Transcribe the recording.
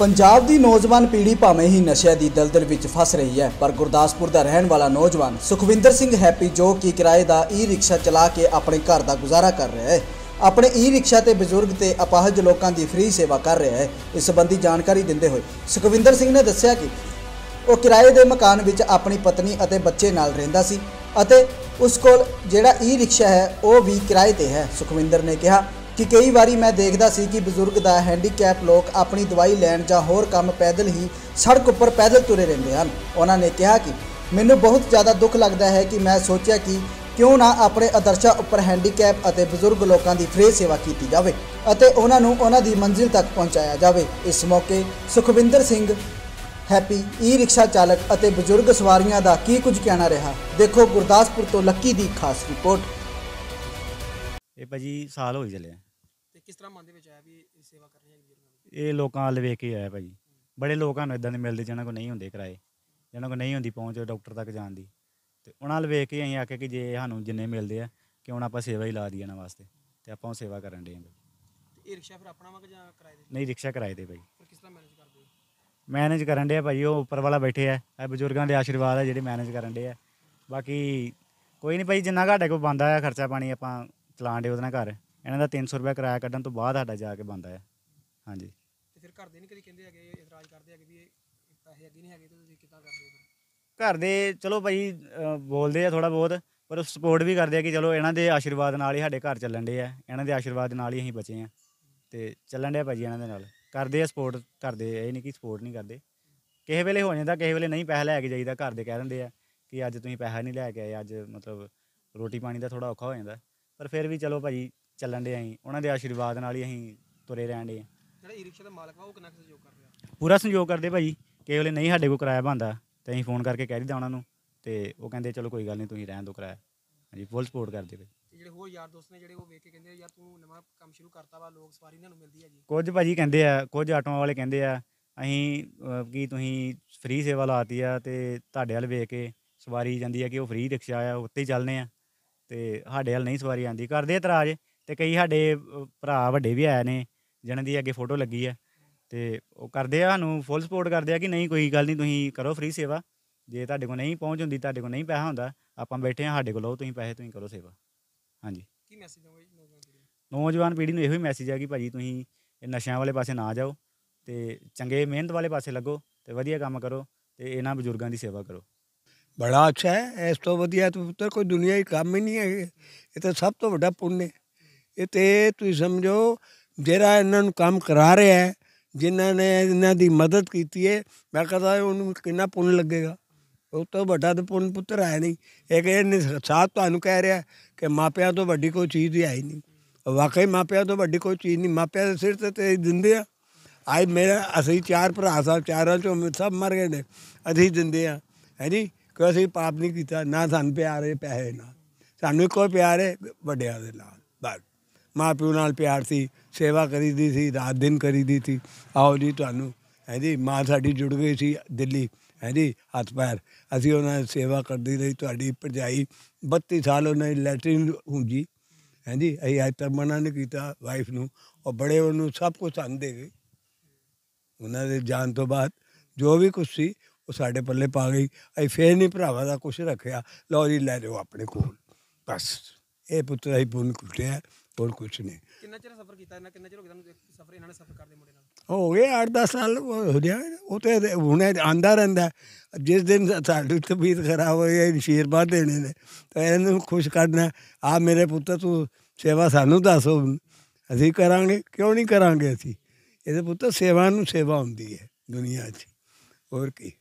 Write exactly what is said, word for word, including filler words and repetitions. पंजाब की नौजवान पीढ़ी भावें ही नशे की दलदल में फस रही है, पर गुरदासपुर का रहने वाला नौजवान सुखविंदर सिंह हैप्पी, जो कि किराए का ई रिक्शा चला के अपने घर का गुजारा कर रहा है, अपने ई रिक्शा ते बजुर्ग ते अपाहज लोगों की फ्री सेवा कर रहा है। इस संबंधी जानकारी देते हुए सुखविंदर सिंह ने दस्सिया कि वो किराए के मकान में अपनी पत्नी और बच्चे नाल रहंदा सी अते उस कोल जिहड़ा ई रिक्शा है वह भी किराए पर है। सुखविंदर ने कहा कि कई बारी मैं देखता सी कि बजुर्ग का हैंडीकैप लोग अपनी दवाई लैन जा होर काम पैदल ही सड़क उपर पैदल तुरे रहंदे हन। उन्होंने कहा कि मैनू बहुत ज़्यादा दुख लगता है कि मैं सोचा कि क्यों ना अपने आदर्शा उपर हैंडीकैप और बजुर्ग लोगों की फ्री सेवा की जाए और उन्होंने उनकी मंजिल तक पहुँचाया जाए। इस मौके Sukhvinder Singh happy, e rickshaw चालक और बजुर्ग सवारियां का की कुछ कहना रहा। देखो गुरदासपुर तो लक्की की खास रिपोर्ट। ये भाजी साल हो ही चले किस तरह मन भी सेवा कर रहे हैं। ये लोगों वाल वेख के आया भाजी, बड़े लोग इदा मिलते जिन्होंने को नहीं होंगे किराए, जिन्होंने को नहीं होंगी पहुँच डॉक्टर तक जाने की, तो उन्होंने वेख के अं आख्या कि जे सूँ जिन्हें मिलते हैं कि हम आप सेवा ही ला दी इन्होंने वास्ते, तो आप सेवा कर रहे हैं। रिक्शा फिर अपना किराए नहीं, रिक्शा किराए दे भाई। किस तरह मैनेज करते हो? मैनेज कर रहे भाजी, वो उपर वाला बैठे है, बजुर्गों के आशीर्वाद है जी मैनेज कर रहे हैं। बाकी कोई नहीं भाई, जिन्ना घाटे को बनता है खर्चा पानी आप चलान डे वो घर इन्ह का तीन सौ रुपया किराया कढ़न तो बाद साडा जाके बनता है। हाँ जी, घर दे चलो भाई बोलते हैं थोड़ा बहुत, पर सपोर्ट भी करते हैं कि चलो इन्हों के आशीर्वाद नाल ही साडे घर चलन डे है, इन्हों के आशीर्वाद नाल ही असीं बचे हैं तो चलन डे भाजी। इन्हों नाल करते सपोर्ट करते, ये नहीं कि सपोर्ट नहीं करते, किसी वेले हो जाता, किसी वेले नहीं पैसा लैके जाइदा, घर दे कह दिंदे आ कि अज तुसीं पैसा नहीं लैके आए, अज मतलब रोटी पानी का थोड़ा औखा हो जाता, पर फिर भी चलो भाजी ਚੱਲਣ ਦੇ ਅਸੀਂ ਉਹਨਾਂ ਦੇ ਆਸ਼ੀਰਵਾਦ ਨਾਲ ਹੀ ਅਸੀਂ ਤੁਰੇ ਰਹਿਣ ਦੇ। ਜਿਹੜਾ ਈ ਰਿਕਸ਼ਾ ਦਾ ਮਾਲਕ ਵਾ ਉਹ ਕਿੰਨਾ ਸਹਿਯੋਗ ਕਰ ਰਿਹਾ? ਪੂਰਾ ਸਹਿਯੋਗ ਕਰਦੇ ਭਾਜੀ, ਕਿਸੇ ਵੇਲੇ ਨਹੀਂ ਸਾਡੇ ਕੋਲ ਕਿਰਾਇਆ ਬਣਦਾ ਤੇ ਅਸੀਂ ਫੋਨ ਕਰਕੇ ਕਹਿ ਦਿੱਤਾ ਉਹਨਾਂ ਨੂੰ ਤੇ ਉਹ ਕਹਿੰਦੇ ਚਲੋ ਕੋਈ ਗੱਲ ਨਹੀਂ ਤੁਸੀਂ ਰਹਿਣ ਦਿਓ ਕਿਰਾਇਆ। ਹਾਂਜੀ, ਫੁੱਲ ਸਪੋਰਟ ਕਰਦੇ ਭਾਈ। ਜਿਹੜੇ ਹੋਰ ਯਾਰ ਦੋਸਤ ਨੇ ਜਿਹੜੇ ਉਹ ਵੇਖ ਕੇ ਕਹਿੰਦੇ ਯਾਰ ਤੂੰ ਨਵਾਂ ਕੰਮ ਸ਼ੁਰੂ ਕਰਤਾ ਵਾ, ਲੋਕ ਸਵਾਰੀ ਇਹਨਾਂ ਨੂੰ ਮਿਲਦੀ ਹੈ ਜੀ। ਕੁਝ ਭਾਜੀ ਕਹਿੰਦੇ ਆ, ਕੁਝ ਆਟੋਆਂ ਵਾਲੇ ਕਹਿੰਦੇ ਆ ਅਸੀਂ ਕਿ ਤੁਸੀਂ ਫ੍ਰੀ ਸੇਵਾ ਲਾਤੀ ਆ ਤੇ ਤੁਹਾਡੇ ਵੱਲ ਵੇਖ ਕੇ ਸਵਾਰੀ ਜਾਂਦੀ ਆ ਕਿ ਉਹ ਫ੍ਰੀ ਰਿਕਸ਼ਾ ਆ ਉੱਤੇ ਹੀ ਚੱਲਨੇ ਆ ਤੇ ਸਾਡੇ ਵੱਲ ਨਹੀਂ ਸਵਾਰੀ ਆਉਂਦੀ, ਕਰਦੇ ਇਤਰਾਜ਼। तो कई साढ़े भरा व्डे भी आए ने जिन्हों की अगे फोटो लगी है तो वह करते सूँ फुल सपोर्ट करते हैं कि नहीं कोई गल नहीं तुम करो फ्री सेवा, जे ते को नहीं पहुँच होंगी, ते को नहीं पैसा होंगे, आप बैठे हाँ साढ़े को लो तुम पैसे, तुम करो सेवा। हाँ जी, नौजवान पीढ़ी में यो मैसेज है कि भाजी तुम नशे वाले पासे ना जाओ, तो चंगे मेहनत वाले पासे लगो, तो वधिया काम करो, तो इन्होंने बजुर्गों की सेवा करो। बड़ा अच्छा है, इस तो वधिया तो पुत्र कोई दुनिया ही काम ही नहीं है, ये तो सब तो वड्डा पुण्य है। ये तुम समझो जरा इन्हों काम करा रहा है, जिन्होंने इन्हों की मदद की है, मैं कहता उन्होंने कितना पुण्य लगेगा, उस तो बड़ा तो पुण्य पुत्र है नहीं। एक साथ तू कह रहा है कि मापिया तो वड्डी कोई चीज़ ही आई नहीं, वाकई मापिया तो वड्डी कोई चीज़ नहीं, मापिया के सिर तो तेज दिंदे आ। आज मेरा असी चार भरा सा, चारों चो सब मर गए ने, असी दिंदे आ है जी, कोई असी पाप नहीं किया, ना सानू प्यार है पैसे ना सानू कोई प्यार है वड्डियां दे नाल, बस माँ प्यो नाल प्यार सी, सेवा करी दी सी, रात दिन करी दी थी। आओ जी तुहानू है जी माँ साडी जुड़ गई सी दिल्ली है जी, हथ पैर असीं उन्हां दी सेवा करदी रही। तुहाडी भरजाई बत्ती साल उन्हें लैटरिन हुंजी है जी, असीं अज तक मना नहीं कीता वाइफ नूं, और बड़े उन्होंने सब कुछ आन दे गई। उन्हां दे जान तो बाद जो भी कुछ सी वो साडे पल्ले पा गई, असीं फिर नहीं भरावां दा कुछ रखिया, लो जी लै जाओ अपने कोल, बस ये पुत्र असीं पुण कुटिया और कुछ नहीं। कितना चेर सफर कीता इन्हां, कितना चेर हो गया सफर इन्हां ने सफर करदे मुंडे नाल? हो गए आठ दस साल हो गया, वो तो हुणे आंदा रहिंदा। जिस दिन साडी तबीयत खराब हो गई आशीर्वाद देने ने तो इन्हू खुश करना, आ मेरे पुत्र तू सेवा सानू दस असीं करांगे, क्यों नहीं करांगे असीं, इहदे पुत्र सेवा नूं सेवा हुंदी है दुनिया 'च, होर की।